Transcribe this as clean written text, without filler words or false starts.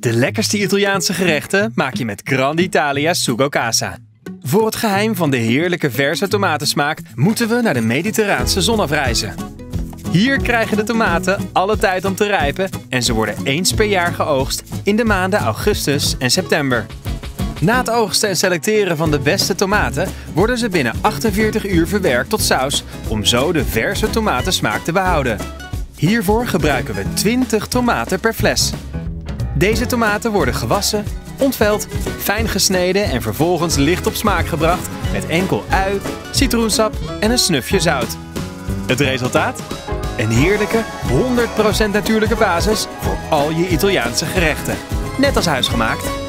De lekkerste Italiaanse gerechten maak je met Grand'Italia Sugocasa. Voor het geheim van de heerlijke verse tomatensmaak moeten we naar de mediterraanse zon afreizen. Hier krijgen de tomaten alle tijd om te rijpen en ze worden eens per jaar geoogst in de maanden augustus en september. Na het oogsten en selecteren van de beste tomaten worden ze binnen 48 uur verwerkt tot saus om zo de verse tomatensmaak te behouden. Hiervoor gebruiken we 20 tomaten per fles. Deze tomaten worden gewassen, ontveld, fijn gesneden en vervolgens licht op smaak gebracht met enkel ui, citroensap en een snufje zout. Het resultaat? Een heerlijke, 100% natuurlijke basis voor al je Italiaanse gerechten. Net als huisgemaakt.